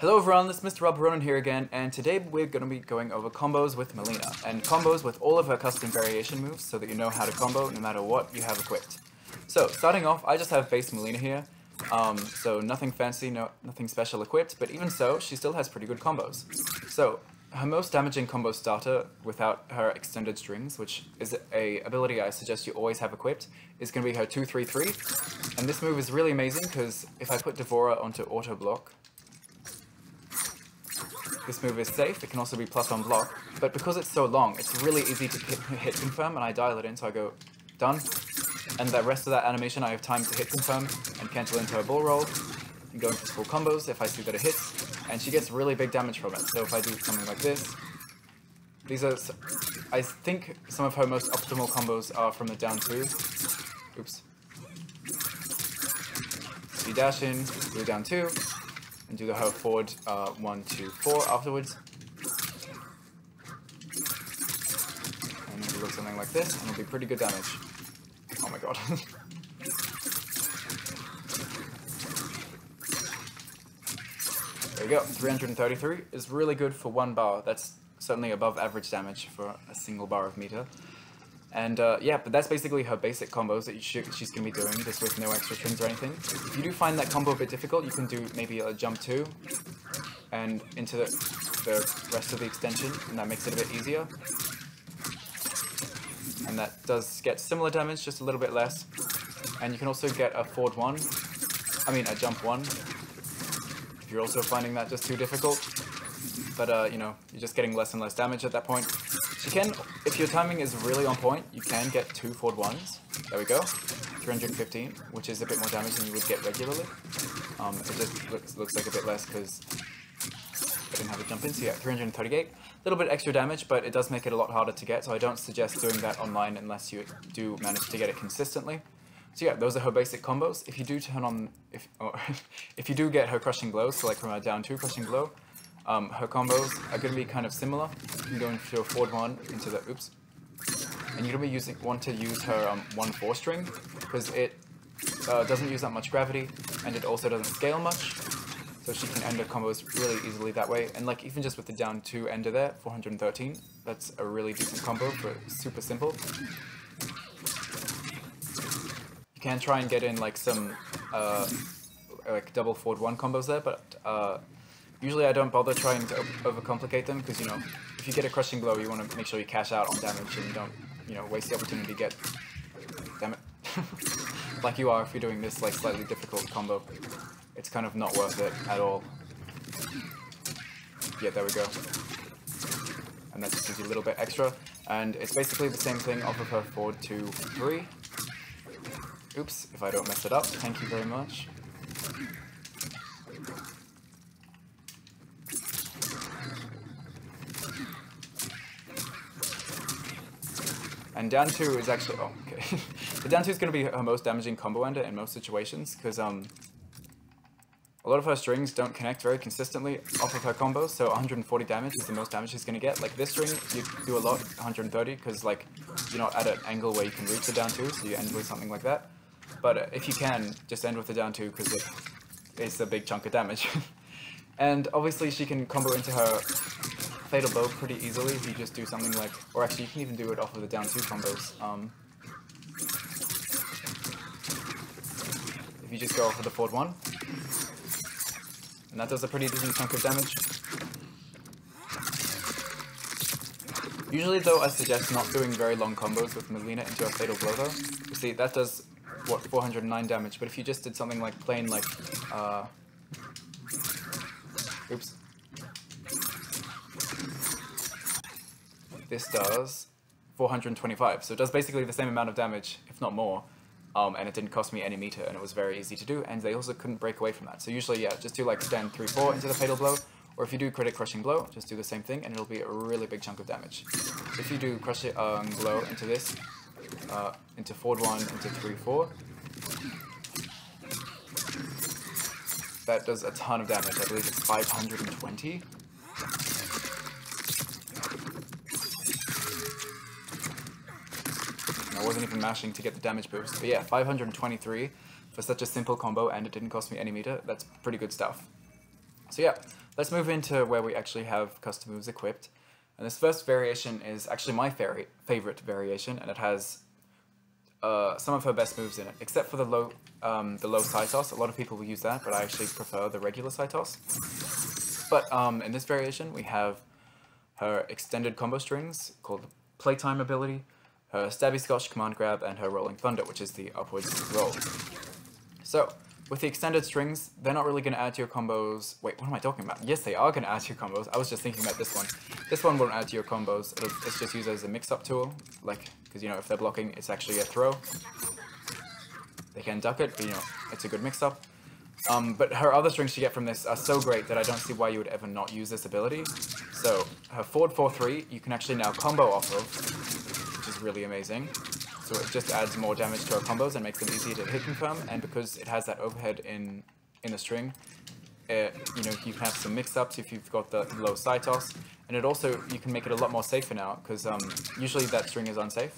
Hello everyone, this is Mr Alberonen here again, and today we're going to be going over combos with Mileena, and combos with all of her custom variation moves so that you know how to combo no matter what you have equipped. So, starting off, I just have base Mileena here, so nothing fancy, nothing special equipped, but even so, she still has pretty good combos. So, her most damaging combo starter without her extended strings, which is a ability I suggest you always have equipped, is going to be her 2-3-3, and this move is really amazing because if I put D'Vorah onto auto block, this move is safe. It can also be plus on block, but because it's so long, it's really easy to hit confirm, and I dial it in, so I go done, and the rest of that animation I have time to hit confirm and cancel into a ball roll and go into full combos if I see that it hits, and she gets really big damage from it. So if I do something like this, these are, I think, some of her most optimal combos are from the down two. Oops. You dash in, do down two, and do the whole forward 1, 2, 4 afterwards. And it'll look something like this, and it'll be pretty good damage. Oh my god. There you go, 333 is really good for one bar. That's certainly above average damage for a single bar of meter. And yeah, but that's basically her basic combos that she's going to be doing, just with no extra trims or anything. If you do find that combo a bit difficult, you can do maybe a jump 2 and into the rest of the extension, and that makes it a bit easier. And that does get similar damage, just a little bit less. And you can also get a forward 1, I mean a jump 1, if you're also finding that just too difficult. But you know, you're just getting less and less damage at that point. She can, if your timing is really on point, you can get 2 forward 1s. There we go. 315, which is a bit more damage than you would get regularly. It just looks like a bit less because I didn't have a jump in. So yeah, 338. A little bit extra damage, but it does make it a lot harder to get, so I don't suggest doing that online unless you do manage to get it consistently. So yeah, those are her basic combos. If you do turn on, if you do get her crushing blow, so like from a down 2 crushing blow, her combos are going to be kind of similar. You can go into a forward 1 into the oops, and you're going to be want to use her 1-4 string because it doesn't use that much gravity, and it also doesn't scale much, so she can end her combos really easily that way. And like even just with the down 2 ender there, 413, that's a really decent combo, but super simple. You can try and get in like some like double forward 1 combos there, but usually I don't bother trying to overcomplicate them because, you know, if you get a crushing blow, you want to make sure you cash out on damage and you don't, you know, waste the opportunity to get, damn it, like you are if you're doing this like slightly difficult combo. It's kind of not worth it at all. Yeah, there we go. And that just gives you a little bit extra. And it's basically the same thing off of her 4-2-3. Oops, if I don't mess it up, thank you very much. And down 2 is actually, oh, okay. The down 2 is going to be her most damaging combo ender in most situations, because a lot of her strings don't connect very consistently off of her combos, so 140 damage is the most damage she's going to get. Like this string, you do a lot, 130, because like, you're not at an angle where you can reach the down 2, so you end with something like that. But if you can, just end with the down 2, because it's a big chunk of damage. And obviously she can combo into her fatal blow pretty easily if you just do something like, or actually you can even do it off of the down 2 combos. If you just go off of the forward 1, and that does a pretty decent chunk of damage. Usually though, I suggest not doing very long combos with Mileena into a fatal blow though. You see, that does, what, 409 damage, but if you just did something like plain like, oops. This does 425, so it does basically the same amount of damage, if not more, and it didn't cost me any meter, and it was very easy to do, and they also couldn't break away from that. So usually, yeah, just do like stand 3-4 into the fatal blow, or if you do crit crushing blow, just do the same thing, and it'll be a really big chunk of damage. So if you do crush it, blow into this, into forward 1, into 3-4, that does a ton of damage. I believe it's 520. I wasn't even mashing to get the damage boost, but yeah, 523 for such a simple combo, and it didn't cost me any meter. That's pretty good stuff. So yeah, Let's move into where we actually have custom moves equipped. And this first variation is actually my favorite variation, and it has some of her best moves in it, except for the low side toss. A lot of people will use that, but I actually prefer the regular side toss. But in this variation, we have her extended combo strings called the Playtime Ability, her Stabby Scotch Command Grab, and her Rolling Thunder, which is the upwards roll. So, with the extended strings, they're not really going to add to your combos. Wait, what am I talking about? Yes, they are going to add to your combos. I was just thinking about this one. This one won't add to your combos. It's just used as a mix-up tool, like, because, you know, if they're blocking, it's actually a throw. They can duck it, but, you know, it's a good mix-up. But her other strings you get from this are so great that I don't see why you would ever not use this ability. So, her forward 4-3, you can actually now combo off of, which is really amazing. So it just adds more damage to our combos and makes them easier to hit confirm, and because it has that overhead in the string, you know, you can have some mix-ups if you've got the low side toss, and it also, you can make it a lot more safer now, because usually that string is unsafe,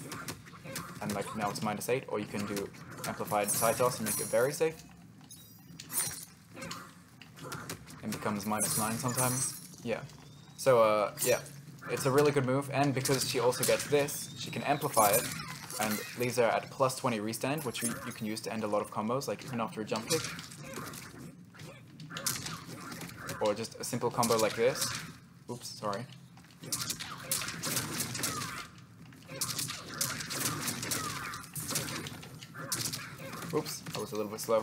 and like now it's -8, or you can do amplified side toss and make it very safe. It becomes -9 sometimes, yeah. So yeah, it's a really good move, and because she also gets this, she can amplify it, and leaves her at +20 restand, which you can use to end a lot of combos, like even after a jump kick. Or just a simple combo like this. Oops, sorry. Oops, I was a little bit slow.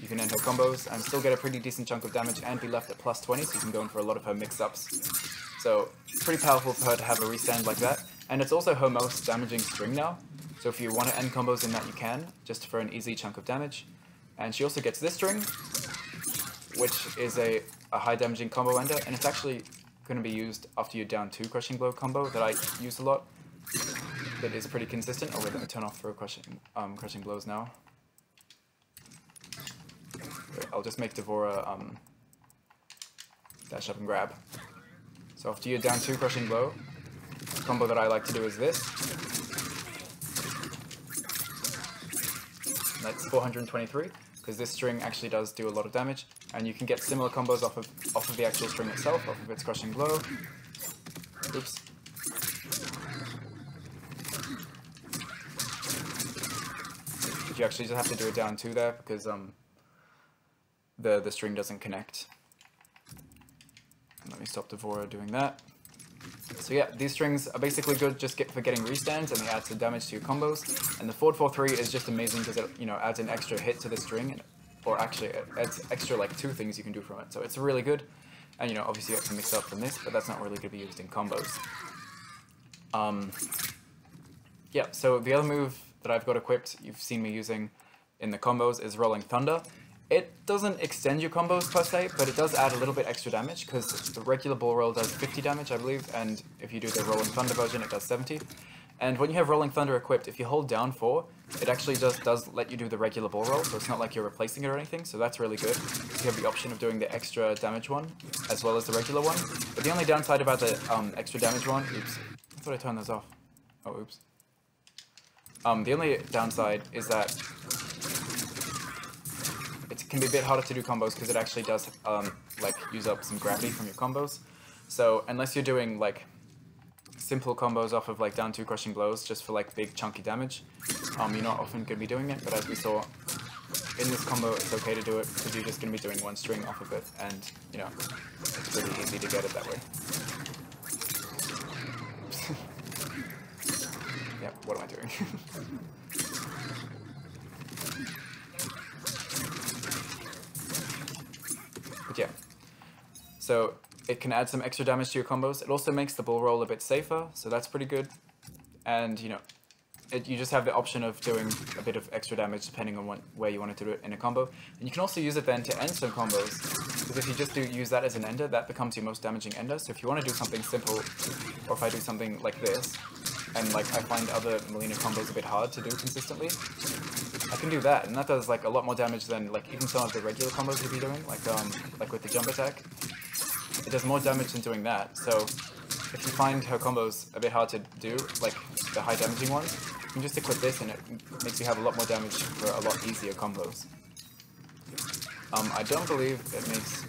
You can end her combos and still get a pretty decent chunk of damage and be left at +20, so you can go in for a lot of her mix-ups. So, pretty powerful for her to have a restand like that, and it's also her most damaging string now, so if you want to end combos in that you can, just for an easy chunk of damage. And she also gets this string, which is a high damaging combo ender, and it's actually going to be used after your down 2 crushing blow combo that I use a lot, that is pretty consistent. Oh wait, let me turn off throw crushing blows now. Wait, I'll just make D'Vorah dash up and grab. So after your down 2 crushing blow, the combo that I like to do is this. And that's 423, because this string actually does do a lot of damage, and you can get similar combos off of the actual string itself, off of its crushing blow. Oops. You actually just have to do a down 2 there, because the string doesn't connect. Let me stop D'Vorah doing that. So yeah, these strings are basically good just for getting restands, and they add some damage to your combos. And the forward 4-3 is just amazing because it, you know, adds an extra hit to the string, and, or actually it adds extra like 2 things you can do from it. So it's really good. And you know, obviously you have to mix up from this, but that's not really going to be used in combos. Yeah, so the other move that I've got equipped, you've seen me using in the combos, is Rolling Thunder. It doesn't extend your combos per se, but it does add a little bit extra damage, because the regular ball roll does 50 damage, I believe, and if you do the Rolling Thunder version, it does 70. And when you have Rolling Thunder equipped, if you hold down 4, it actually just does let you do the regular ball roll, so it's not like you're replacing it or anything, so that's really good. You have the option of doing the extra damage one, as well as the regular one. But the only downside about the extra damage one... Oops, I thought I turned those off. Oh, oops. The only downside is that it can be a bit harder to do combos because it actually does like use up some gravity from your combos. So unless you're doing like simple combos off of like down 2 crushing blows just for like big chunky damage, you're not often going to be doing it. But as we saw in this combo, it's okay to do it because you're just going to be doing one string off of it, and you know, it's pretty easy to get it that way. Yep, what am I doing? Yeah, so it can add some extra damage to your combos. It also makes the ball roll a bit safer, so that's pretty good. And you know, you just have the option of doing a bit of extra damage depending on where you want to do it in a combo. And you can also use it then to end some combos, because if you just do use that as an ender, that becomes your most damaging ender. So if you want to do something simple, or if I do something like this, and like I find other Mileena combos a bit hard to do consistently, I can do that, and that does like a lot more damage than like even some of the regular combos you'd be doing, like with the jump attack. It does more damage than doing that. So if you find her combos a bit hard to do, like the high damaging ones, you can just equip this, and it makes you have a lot more damage for a lot easier combos. I don't believe it makes...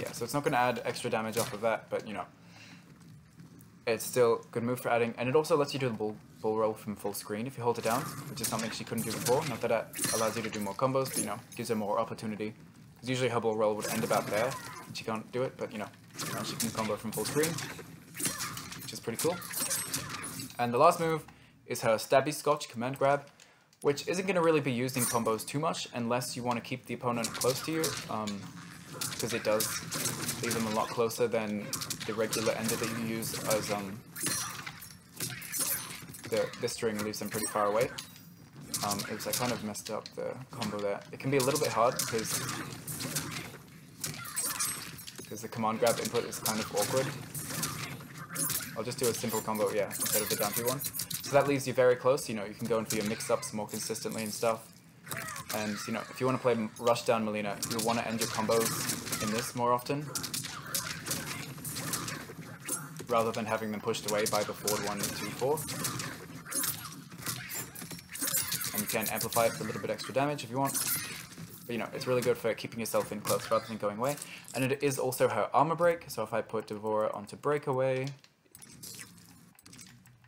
Yeah, so it's not going to add extra damage off of that, but, you know, it's still a good move for adding. And it also lets you do the bull roll from full screen if you hold it down, which is something she couldn't do before. Not that that allows you to do more combos, but, you know, gives her more opportunity. Because usually her bull roll would end about there, and she can't do it, but, you know, now she can combo from full screen, which is pretty cool. And the last move is her Stabby Scotch command grab, which isn't going to really be used in combos too much unless you want to keep the opponent close to you, because it does leave them a lot closer than the regular ender that you use, as this string leaves them pretty far away. Oops, I kind of messed up the combo there. It can be a little bit hard because the command grab input is kind of awkward. I'll just do a simple combo, yeah, instead of the dumpy one. So that leaves you very close, you know, you can go in for your mix-ups more consistently and stuff. And, you know, if you want to play Rush Down Mileena, you'll want to end your combos in this more often, rather than having them pushed away by the forward 1 and 2, 4. And you can amplify it for a little bit extra damage if you want. But, you know, it's really good for keeping yourself in close rather than going away. And it is also her armor break, so if I put D'Vorah onto breakaway,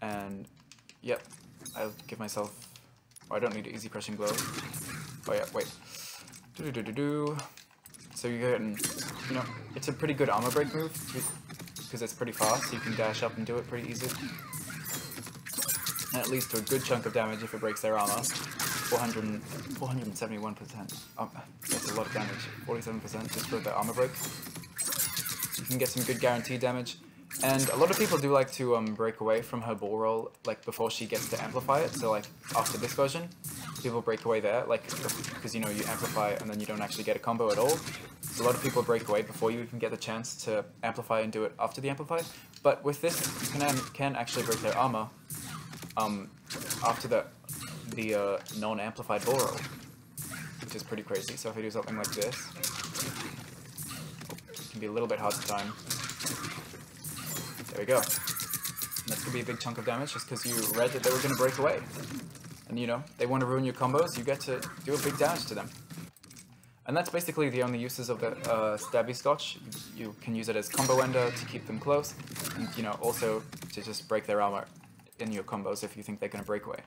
and, yep, I'll give myself... Oh, I don't need an easy crushing blow. Oh yeah, wait. So you can, you know, it's a pretty good armor break move, because it's pretty fast, so you can dash up and do it pretty easy. And it leads to a good chunk of damage if it breaks their armor. 471%. That's a lot of damage. 47% just for the armor break. You can get some good guaranteed damage. And a lot of people do like to break away from her ball roll, like, before she gets to amplify it. So, like, after this version, people break away there, like, because, you know, you amplify and then you don't actually get a combo at all. So a lot of people break away before you even get the chance to amplify and do it after the amplify. But with this, you can actually break their armor after the non-amplified ball roll, which is pretty crazy. So if you do something like this, it can be a little bit hard to time. There we go. And that's going to be a big chunk of damage just because you read that they were going to break away. And, you know, they want to ruin your combos, you get to do a big damage to them. And that's basically the only uses of the Stabby Scotch. You can use it as combo ender to keep them close, and, you know, also to just break their armor in your combos if you think they're going to break away.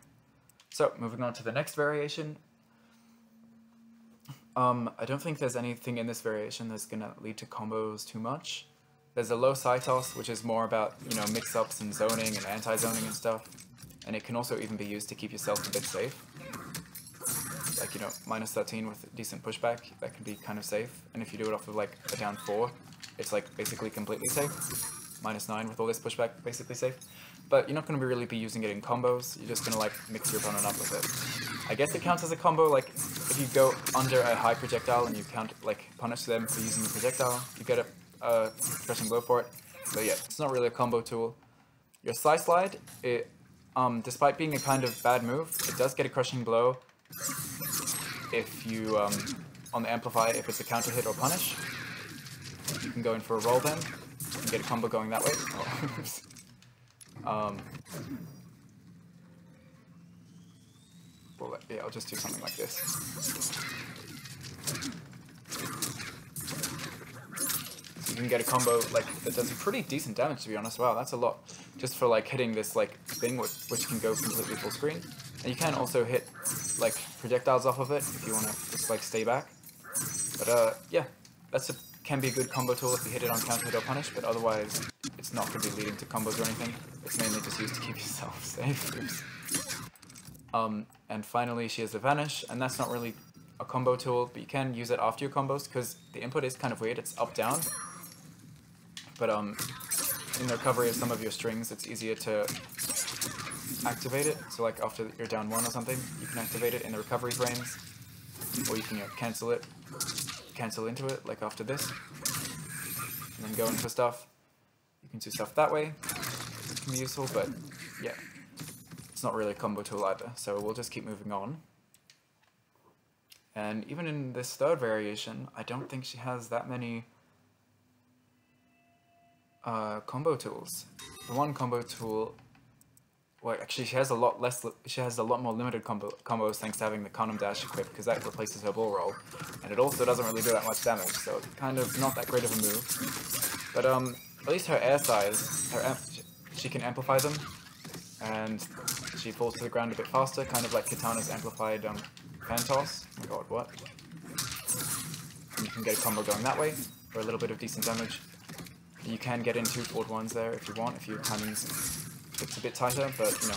So, moving on to the next variation. I don't think there's anything in this variation that's going to lead to combos too much. There's a low side toss, which is more about, you know, mix-ups and zoning and anti-zoning and stuff. And it can also even be used to keep yourself a bit safe. Like, you know, minus 13 with decent pushback, that can be kind of safe. And if you do it off of, like, a down 4, it's, like, basically completely safe. Minus 9 with all this pushback, basically safe. But you're not going to really be using it in combos, you're just going to, like, mix your opponent up with it. I guess it counts as a combo, like, if you go under a high projectile and you count, like, punish them for using the projectile, you get a crushing blow for it, but yeah, it's not really a combo tool. Your side slide, it, despite being a kind of bad move, it does get a crushing blow if you, on the amplify, if it's a counter hit or punish. You can go in for a roll then, and get a combo going that way. Well, yeah, I'll just do something like this. You can get a combo, like, that does pretty decent damage, to be honest. Wow, that's a lot. Just for, like, hitting this, like, thing, which can go completely full screen. And you can also hit, like, projectiles off of it, if you want to just, like, stay back. But, yeah, that's can be a good combo tool if you hit it on counter hit or punish, but otherwise, it's not going to be leading to combos or anything. It's mainly just used to keep yourself safe. And finally, she has the Vanish, and that's not really a combo tool, but you can use it after your combos, because the input is kind of weird. It's up-down. But in the recovery of some of your strings, it's easier to activate it. So, like, after you're down 1 or something, you can activate it in the recovery frames. Or you can, you know, cancel it, cancel into it, like after this. And then go in for stuff. You can do stuff that way. It can be useful, but yeah. It's not really a combo tool either, so we'll just keep moving on. And even in this third variation, I don't think she has that many combo tools. The one combo tool Well, actually, she has a lot less. She has a lot more limited combos thanks to having the Karnam Dash equipped, because that replaces her ball roll, and it also doesn't really do that much damage, so it's kind of not that great of a move. But at least her air size, she can amplify them, and she falls to the ground a bit faster, kind of like Kitana's amplified fan toss. Oh my god, what? And you can get a combo going that way for a little bit of decent damage. You can get in two forward ones there if you want, if your timing's. It's a bit tighter, but you know,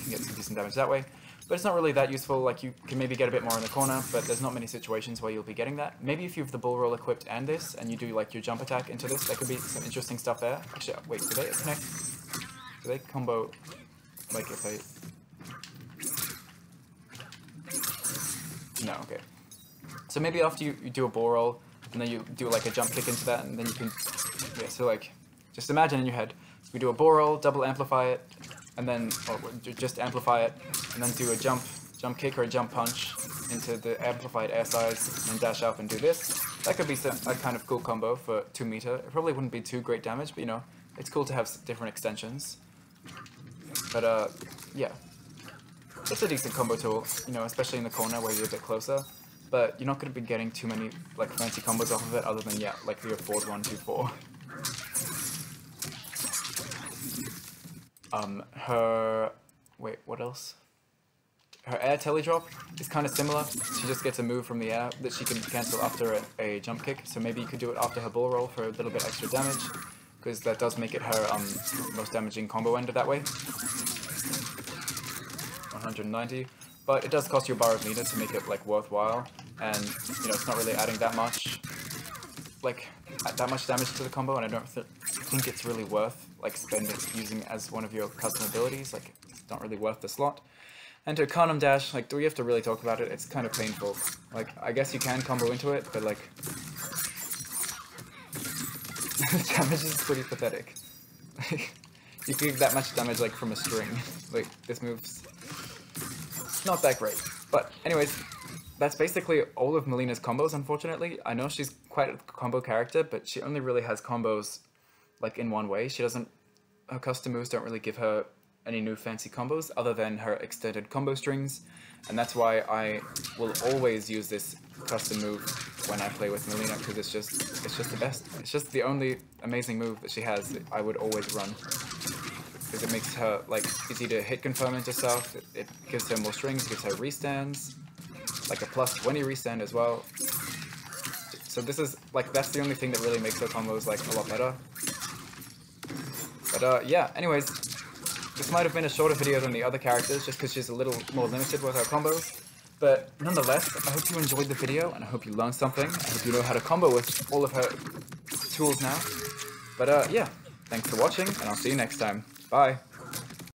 you can get some decent damage that way. But it's not really that useful. Like, you can maybe get a bit more in the corner, but there's not many situations where you'll be getting that. Maybe if you have the bull roll equipped and this, and you do like your jump attack into this, there could be some interesting stuff there. Actually, wait, do they connect? Do they combo? Like, if they... No, okay. So maybe after you do a bull roll, and then you do like a jump kick into that, and then you can... Yeah, so like, just imagine in your head, so we do a ball roll, double amplify it, and then just amplify it, and then do a jump kick or a jump punch into the amplified air size, and dash up and do this. That could be a kind of cool combo for 2 meter. It probably wouldn't be too great damage, but you know, it's cool to have different extensions. But yeah, it's a decent combo tool, you know, especially in the corner where you're a bit closer. But you're not going to be getting too many like fancy combos off of it, other than yeah, like your forward 1, 2, 4. Wait, what else? Her air teledrop is kind of similar. She just gets a move from the air that she can cancel after a jump kick. So maybe you could do it after her ball roll for a little bit extra damage, because that does make it her most damaging combo ender that way. 190, but it does cost you a bar of meter to make it like worthwhile, and you know, it's not really adding that much, like that much damage to the combo, and I don't think it's really worth like spending using as one of your custom abilities. Like, it's not really worth the slot. And to Karnam Dash, like, do we have to really talk about it? It's kind of painful. Like, I guess you can combo into it, but like, the damage is pretty pathetic. Like, you can give that much damage like from a string. Like, this move's not that great. But anyways, that's basically all of Mileena's combos, unfortunately. I know she's quite a combo character, but she only really has combos like in one way. She doesn't, her custom moves don't really give her any new fancy combos other than her extended combo strings, and that's why I will always use this custom move when I play with Mileena, because it's just the best. It's just the only amazing move that she has that I would always run, because it makes her like easy to hit confirm into stuff. It gives her more strings, gives her restands, like a plus 20 restand as well. So this is like, that's the only thing that really makes her combos like a lot better. But yeah, anyways, this might have been a shorter video than the other characters, just because she's a little more limited with her combos. But nonetheless, I hope you enjoyed the video, and I hope you learned something. I hope you know how to combo with all of her tools now. But yeah, thanks for watching, and I'll see you next time. Bye!